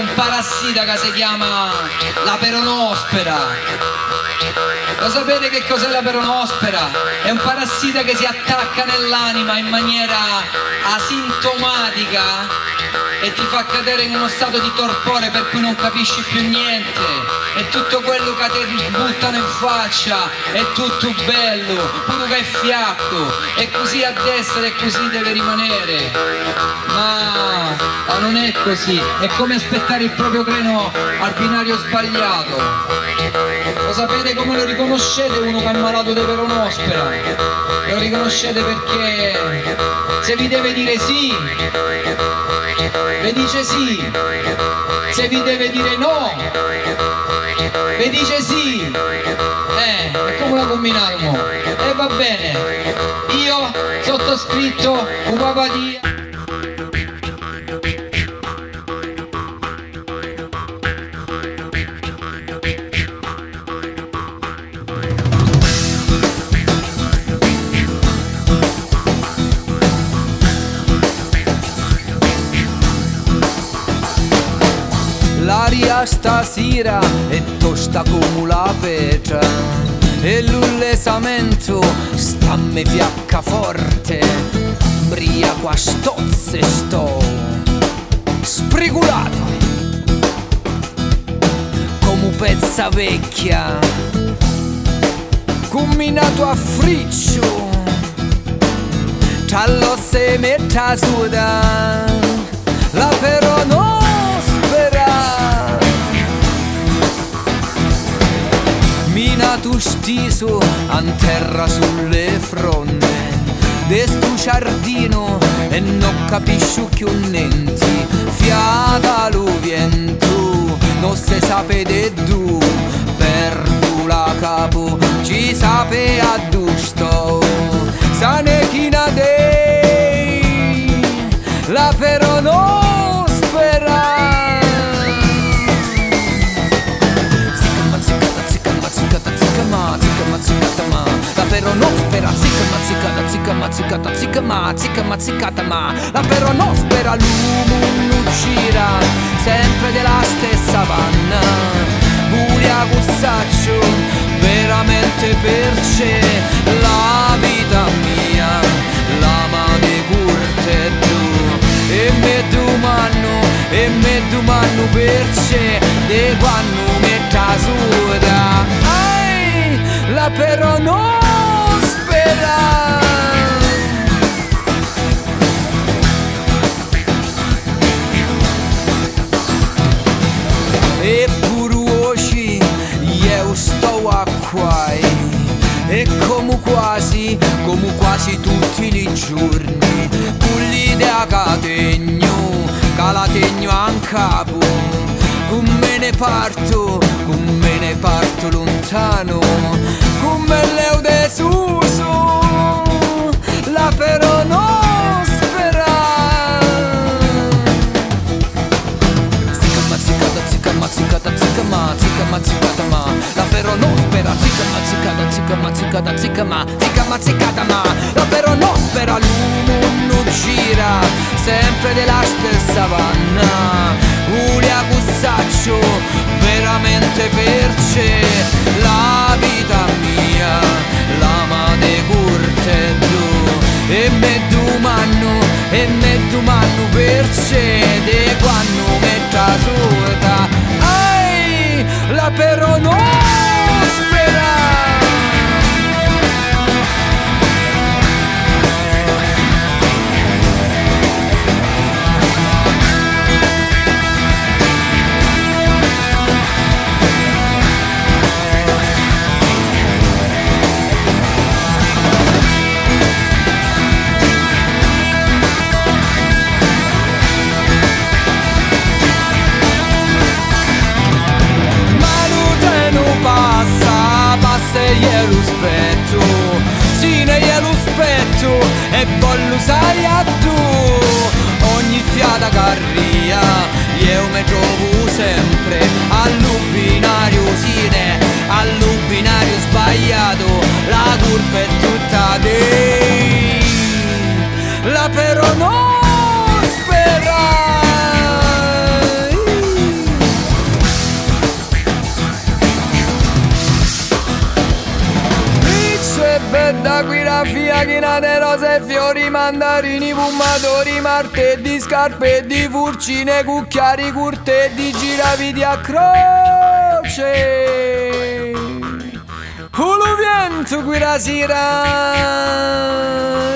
un parassita che si chiama la peronospora. Lo sapete che cos'è la peronospora? È un parassita che si attacca nell'anima in maniera asintomatica e ti fa cadere in uno stato di torpore per cui non capisci più niente, e tutto quello che ti buttano in faccia è tutto bello, pure che è fiacco, e così a destra e così deve rimanere. Ma non è così, è come aspettare il proprio treno al binario sbagliato. Lo sapete come lo riconoscete uno che è malato di peronospora? Lo riconoscete perché se vi deve dire sì, vi dice sì, se vi deve dire no, vi dice sì. E come la combinaremo? E va bene, io sottoscritto un Papadia. L'aria stasera è tosta come la pietra e l'ullesamento sta me fiacca forte. Briaco a stozze sto, sprigulato come pezza vecchia, combinato a friccio, c'ha l'ossa e metta suda, la peronospora. Minato stiso a terra sulle fronde de stu giardino e non capisci più niente. Fiata lo vento, non se sape de du, perdu la capo, ci sape addusto, sanechina dei, la peronospora. La peronospora, zicca mazzicata, zicca mazzicata, zicca ma, zicca mazzicata ma. La peronospora l'uomo gira sempre della stessa panna. Buria gussaccio, veramente perché la vita mia, l'ama di curte tu. E me domando perché de quando metta suda. La peronospora. E pur oggi io sto a qua e come quasi tutti i giorni, con l'idea che la tegno a capo, come ne parto lontano. Come l'eu desuso, la peronospora. Zicca mazzicata, zicca mazzicata, zicca ma, zicca mazzicata ma. La peronospora, zicca mazzicata, zicca mazzicata, zicca ma, zicca mazzicata ma. La peronospora l'uomo gira sempre della stessa panna. Ulia gussaccio, veramente perché la vita mia. E metto mano per cede quando metta suda. Ai, la peronospora. E voglio sai a tu ogni fiata carria, io mi trovo sempre all'ubinario sine, all'ubinario sbagliato, la curva è tutta te, la peronospora. Vita chinate rose e fiori, mandarini, fumatori, martedì, scarpe di furcine, cucchiari, curte di giraviti a croce. Uluviento qui la sera.